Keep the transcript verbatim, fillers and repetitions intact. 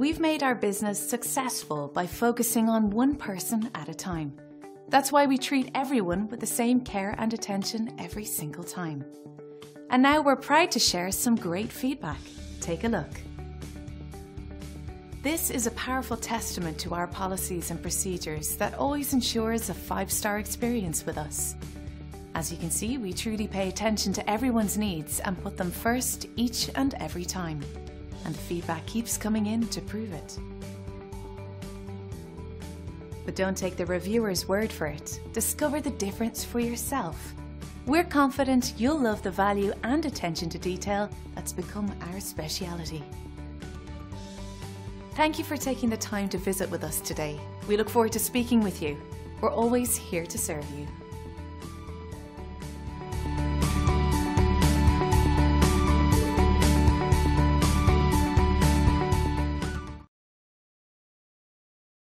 We've made our business successful by focusing on one person at a time. That's why we treat everyone with the same care and attention every single time. And now we're proud to share some great feedback. Take a look. This is a powerful testament to our policies and procedures that always ensures a five-star experience with us. As you can see, we truly pay attention to everyone's needs and put them first each and every time. And the feedback keeps coming in to prove it. But don't take the reviewer's word for it. Discover the difference for yourself. We're confident you'll love the value and attention to detail that's become our speciality. Thank you for taking the time to visit with us today. We look forward to speaking with you. We're always here to serve you.